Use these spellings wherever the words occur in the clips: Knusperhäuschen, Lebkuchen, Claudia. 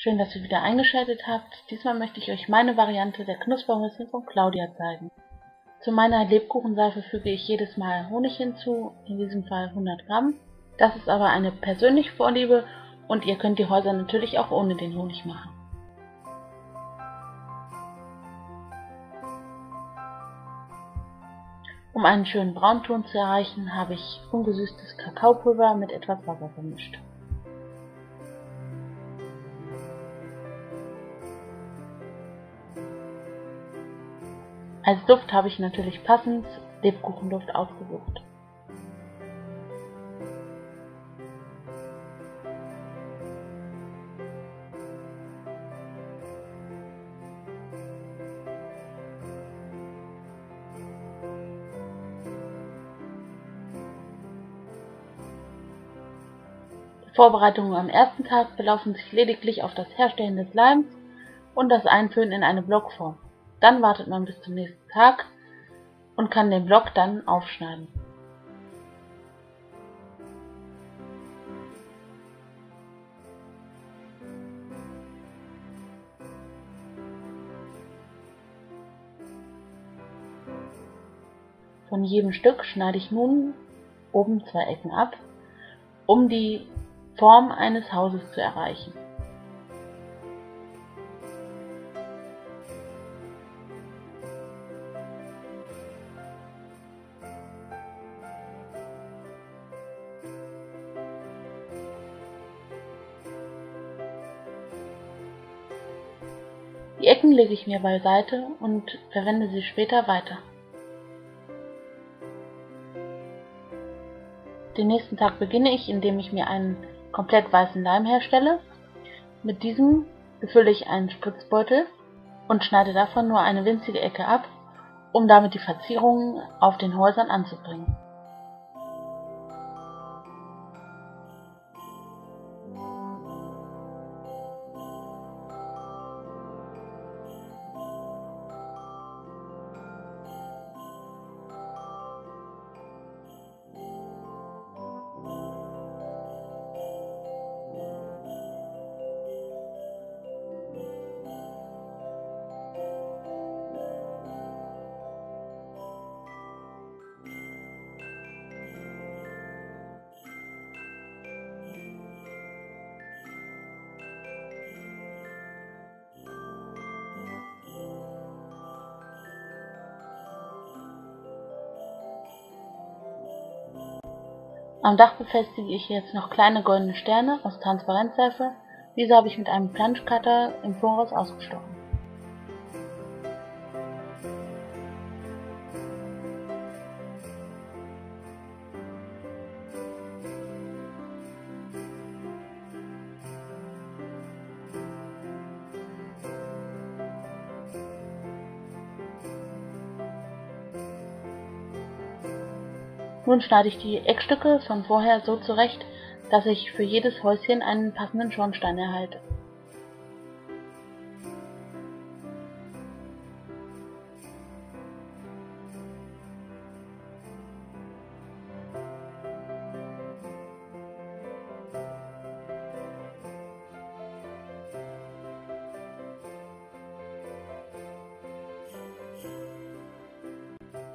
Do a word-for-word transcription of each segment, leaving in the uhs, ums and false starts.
Schön, dass ihr wieder eingeschaltet habt. Diesmal möchte ich euch meine Variante der Knusperhäuschen von Claudia zeigen. Zu meiner Lebkuchenseife füge ich jedes Mal Honig hinzu, in diesem Fall hundert Gramm. Das ist aber eine persönliche Vorliebe und ihr könnt die Häuser natürlich auch ohne den Honig machen. Um einen schönen Braunton zu erreichen, habe ich ungesüßtes Kakaopulver mit etwas Wasser vermischt. Als Duft habe ich natürlich passend Lebkuchenduft ausgesucht. Die Vorbereitungen am ersten Tag belaufen sich lediglich auf das Herstellen des Leims und das Einfüllen in eine Blockform. Dann wartet man bis zum nächsten Tag und kann den Block dann aufschneiden. Von jedem Stück schneide ich nun oben zwei Ecken ab, um die Form eines Hauses zu erreichen. Die Ecken lege ich mir beiseite und verwende sie später weiter. Den nächsten Tag beginne ich, indem ich mir einen komplett weißen Leim herstelle. Mit diesem befülle ich einen Spritzbeutel und schneide davon nur eine winzige Ecke ab, um damit die Verzierungen auf den Häusern anzubringen. Am Dach befestige ich jetzt noch kleine goldene Sterne aus Transparenzseife. Diese habe ich mit einem Planschcutter im Voraus ausgestochen. Nun schneide ich die Eckstücke von vorher so zurecht, dass ich für jedes Häuschen einen passenden Schornstein erhalte.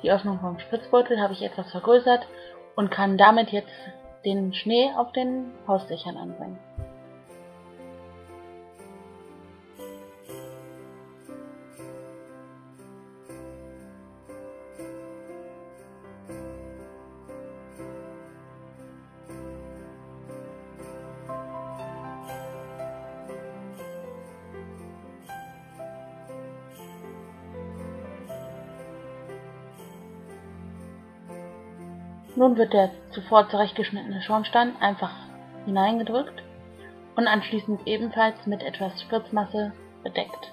Die Öffnung vom Spritzbeutel habe ich etwas vergrößert und kann damit jetzt den Schnee auf den Hausdächern anbringen. Nun wird der zuvor zurechtgeschnittene Schornstein einfach hineingedrückt und anschließend ebenfalls mit etwas Spritzmasse bedeckt.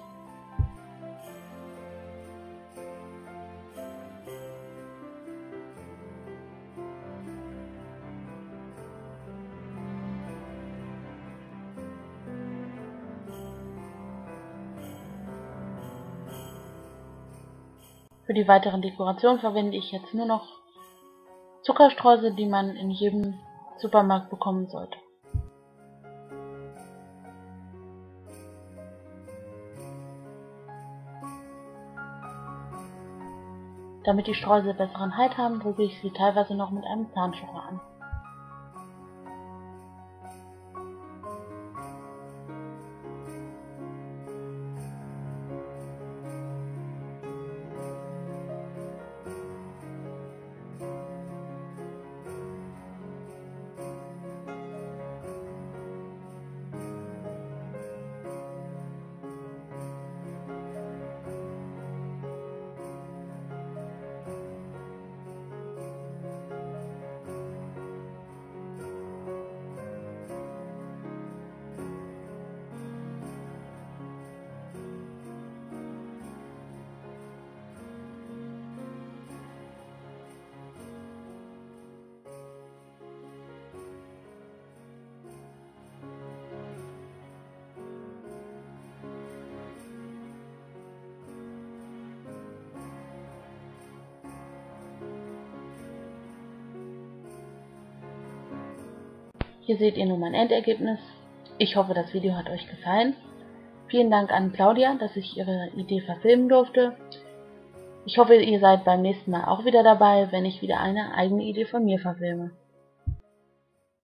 Für die weiteren Dekorationen verwende ich jetzt nur noch Zuckerstreusel, die man in jedem Supermarkt bekommen sollte. Damit die Streusel besseren Halt haben, drücke ich sie teilweise noch mit einem Zahnstocher an. Hier seht ihr nun mein Endergebnis. Ich hoffe, das Video hat euch gefallen. Vielen Dank an Claudia, dass ich ihre Idee verfilmen durfte. Ich hoffe, ihr seid beim nächsten Mal auch wieder dabei, wenn ich wieder eine eigene Idee von mir verfilme.